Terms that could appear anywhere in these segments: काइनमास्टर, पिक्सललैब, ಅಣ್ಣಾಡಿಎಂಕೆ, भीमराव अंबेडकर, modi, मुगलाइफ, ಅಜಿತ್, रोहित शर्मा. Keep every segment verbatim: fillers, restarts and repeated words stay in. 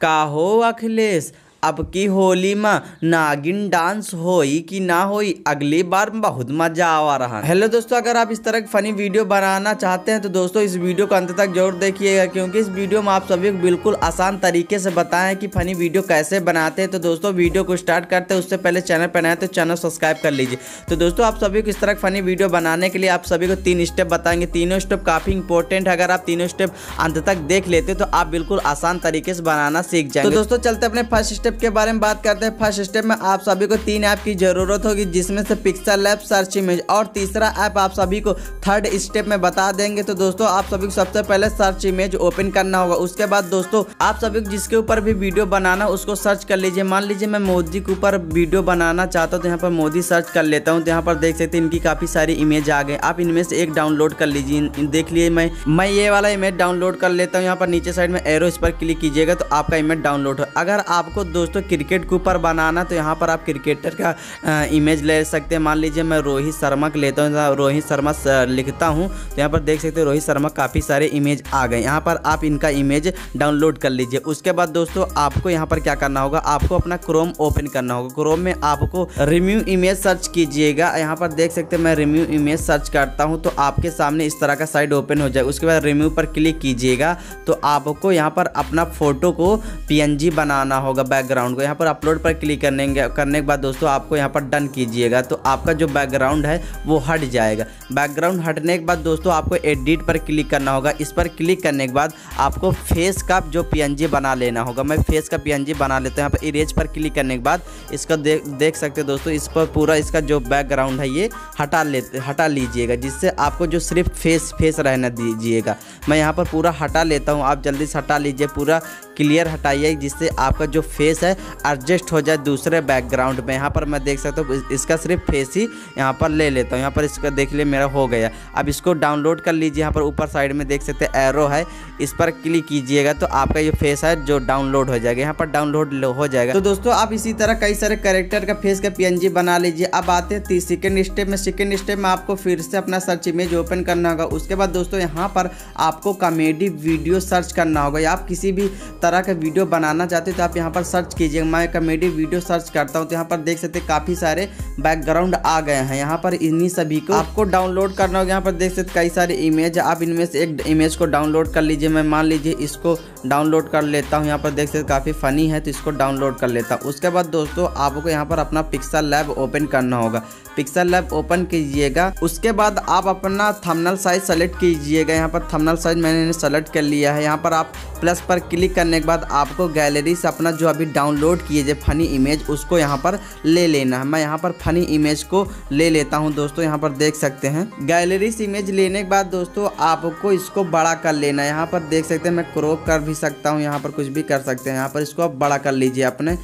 का हो अखिलेश, अब की होली में नागिन डांस होई कि ना होई, अगली बार बहुत मजा आवा रहा। हेलो दोस्तों, अगर आप इस तरह की फनी वीडियो बनाना चाहते हैं तो दोस्तों इस वीडियो को अंत तक जरूर देखिएगा, क्योंकि इस वीडियो में आप सभी को बिल्कुल आसान तरीके से बताएं कि फनी वीडियो कैसे बनाते हैं। तो दोस्तों वीडियो को स्टार्ट करते हैं उससे पहले चैनल पर नए तो चैनल सब्सक्राइब कर लीजिए। तो दोस्तों आप सभी को इस तरह की फनी वीडियो बनाने के लिए आप सभी को तीन स्टेप बताएंगे, तीनों स्टेप काफ़ी इंपॉर्टेंट है। अगर आप तीनों स्टेप अंत तक देख लेते तो आप बिल्कुल आसान तरीके से बनाना सीख जाएंगे। दोस्तों चलते अपने फर्स्ट स्टेप के बारे में बात करते हैं। फर्स्ट स्टेप में आप सभी को तीन ऐप की जरूरत होगी, जिसमें से पिक्सललैब, सर्च इमेज और तीसरा ऐप आप सभी को थर्ड स्टेप में बता देंगे। तो दोस्तों आप सभी को सबसे पहले सर्च इमेज ओपन करना होगा। उसके बाद दोस्तों आप सभी को जिसके ऊपर भी वीडियो बनाना उसको सर्च कर लीजिए। मान लीजिए मैं मोदी के ऊपर वीडियो बनाना चाहता हूँ तो यहाँ पर मोदी सर्च कर लेता हूँ। तो यहाँ पर देख सकते हैं इनकी काफी सारी इमेज आ गए। आप इनमें से एक डाउनलोड कर लीजिए। देख लिए मैं मैं ये वाला इमेज डाउनलोड कर लेता हूँ। यहाँ पर नीचे साइड में एरो इस पर क्लिक कीजिएगा तो आपका इमेज डाउनलोड हो। अगर आपको दोस्तों क्रिकेट के ऊपर बनाना तो यहाँ पर आप क्रिकेटर का आ, इमेज ले सकते हैं। मान लीजिए मैं रोहित शर्मा का लेता हूँ, रोहित शर्मा लिखता हूँ तो यहाँ पर देख सकते हो रोहित शर्मा काफ़ी सारे इमेज आ गए। यहाँ पर आप इनका इमेज डाउनलोड कर लीजिए। उसके बाद दोस्तों आपको यहाँ पर क्या करना होगा, आपको अपना क्रोम ओपन करना होगा। क्रोम में आपको रिम्यू इमेज सर्च कीजिएगा। यहाँ पर देख सकते हैं मैं रिम्यू इमेज सर्च करता हूँ तो आपके सामने इस तरह का साइड ओपन हो जाए। उसके बाद रिम्यू पर क्लिक कीजिएगा तो आपको यहाँ पर अपना फोटो को पी एन जी बनाना होगा बैकग्राउंड को। यहाँ पर अपलोड पर क्लिक करने करने के बाद दोस्तों आपको यहाँ पर डन कीजिएगा तो आपका जो बैकग्राउंड है वो हट जाएगा। बैकग्राउंड हटने के बाद दोस्तों आपको एडिट पर क्लिक करना होगा। इस पर क्लिक करने के बाद आपको फेस का जो पीएनजी बना लेना होगा। मैं फेस का पीएनजी बना लेता हूँ। यहाँ पर इरेज पर क्लिक करने के बाद इसका देख देख सकते हो दोस्तों इस पर पूरा इसका जो बैकग्राउंड है ये हटा लेते हटा लीजिएगा, जिससे आपको जो सिर्फ फेस फेस रहना दीजिएगा। मैं यहाँ पर पूरा हटा लेता हूँ, आप जल्दी से हटा लीजिए, पूरा क्लियर हटाइए, जिससे आपका जो फेस है एडजस्ट हो जाए दूसरे बैकग्राउंड में। यहाँ पर मैं देख सकता हूँ इसका सिर्फ फेस ही यहाँ पर ले लेता हूँ। यहाँ पर इसका देख लिए मेरा हो गया। अब इसको डाउनलोड कर लीजिए। यहाँ पर ऊपर साइड में देख सकते हैं एरो है, इस पर क्लिक कीजिएगा तो आपका ये फेस है जो डाउनलोड हो जाएगा। यहाँ पर डाउनलोड हो जाएगा। तो दोस्तों आप इसी तरह कई सारे कैरेक्टर का फेस का पीएनजी बना लीजिए। अब आते हैं सेकेंड स्टेप में। सेकेंड स्टेप में आपको फिर से अपना सर्च इमेज ओपन करना होगा। उसके बाद दोस्तों यहाँ पर आपको कॉमेडी वीडियो सर्च करना होगा। या आप किसी भी तरह का वीडियो बनाना चाहते हो तो आप यहाँ पर सर्च कीजिए। मैं कॉमेडी वीडियो सर्च करता हूँ तो यहाँ पर देख सकते हैं काफ़ी सारे बैकग्राउंड आ गए हैं। यहाँ पर इन्हीं सभी को आपको डाउनलोड करना होगा। यहाँ पर देख सकते कई सारे इमेज, आप इनमें से एक इमेज को डाउनलोड कर लीजिए। मैं मान लीजिए इसको डाउनलोड कर लेता हूँ। यहाँ पर देख सकते काफ़ी फ़नी है तो इसको डाउनलोड कर लेता हूँ। उसके बाद दोस्तों आपको यहाँ पर अपना पिक्सललैब ओपन करना होगा। पिक्सललैब ओपन कीजिएगा। उसके बाद आप अपना थंबनेल साइज सेलेक्ट कीजिएगा। यहाँ पर थंबनेल साइज मैंने सेलेक्ट कर लिया है। यहाँ पर आप प्लस पर क्लिक करने के बाद आपको गैलरी से अपना जो अभी डाउनलोड किए जो फनी इमेज उसको यहाँ पर ले लेना है। मैं यहाँ पर फनी इमेज को ले लेता हूँ। दोस्तों यहाँ पर देख सकते हैं गैलरी से इमेज लेने के बाद दोस्तों आपको इसको बड़ा कर लेना है। यहाँ पर देख सकते हैं मैं क्रॉप कर भी सकता हूँ, यहाँ पर कुछ भी कर सकते हैं। यहाँ पर इसको आप बड़ा कर लीजिए, अपने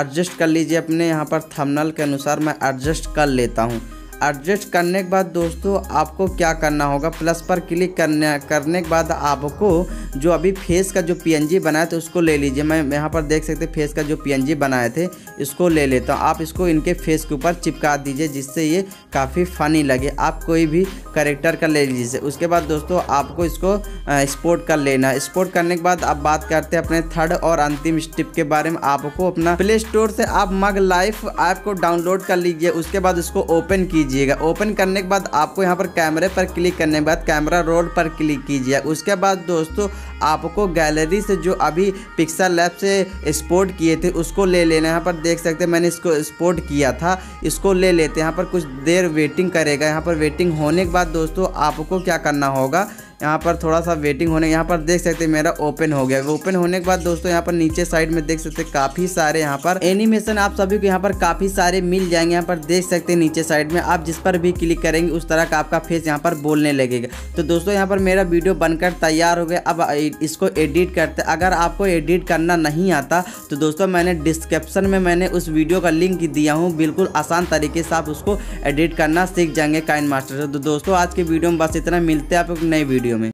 एडजस्ट कर लीजिए अपने यहाँ पर थंबनेल के अनुसार। मैं एडजस्ट कर लेता हूँ। एडजस्ट करने के बाद दोस्तों आपको क्या करना होगा, प्लस पर क्लिक करने करने के बाद आपको जो अभी फेस का जो पीएनजी बनाया था उसको ले लीजिए। मैं यहाँ पर देख सकते फेस का जो पीएनजी बनाए थे इसको ले लेता हूँ। आप इसको इनके फेस के ऊपर चिपका दीजिए, जिससे ये काफ़ी फ़नी लगे। आप कोई भी कैरेक्टर का ले लीजिए। उसके बाद दोस्तों आपको इसको एक्सपोर्ट कर लेना। एक्सपोर्ट करने के बाद अब बात करते हैं अपने थर्ड और अंतिम स्टेप के बारे में। आपको अपना प्ले स्टोर से आप मुगलाइफ ऐप को डाउनलोड कर लीजिए। उसके बाद इसको ओपन कीजिए। ओपन करने के बाद आपको यहाँ पर कैमरे पर क्लिक करने के बाद कैमरा रोल पर क्लिक कीजिए। उसके बाद दोस्तों आपको गैलरी से जो अभी पिक्सललैब से एक्सपोर्ट किए थे उसको ले लेना। यहाँ पर देख सकते हैं मैंने इसको एक्सपोर्ट किया था, इसको ले लेते हैं। यहाँ पर कुछ देर वेटिंग करेगा। यहाँ पर वेटिंग होने के बाद दोस्तों आपको क्या करना होगा, यहाँ पर थोड़ा सा वेटिंग होने, यहाँ पर देख सकते हैं मेरा ओपन हो गया। ओपन होने के बाद दोस्तों यहाँ पर नीचे साइड में देख सकते हैं काफ़ी सारे यहाँ पर एनिमेशन आप सभी को यहाँ पर काफ़ी सारे मिल जाएंगे। यहाँ पर देख सकते हैं नीचे साइड में आप जिस पर भी क्लिक करेंगे उस तरह का आपका फेस यहाँ पर बोलने लगेगा। तो दोस्तों यहाँ पर मेरा वीडियो बनकर तैयार हो गया। अब इसको एडिट करते। अगर आपको एडिट करना नहीं आता तो दोस्तों मैंने डिस्क्रिप्सन में मैंने उस वीडियो का लिंक दिया हूँ, बिल्कुल आसान तरीके से आप उसको एडिट करना सीख जाएंगे काइनमास्टर से। तो दोस्तों आज के वीडियो में बस इतना, मिलते हैं आप एक नई वीडियो में।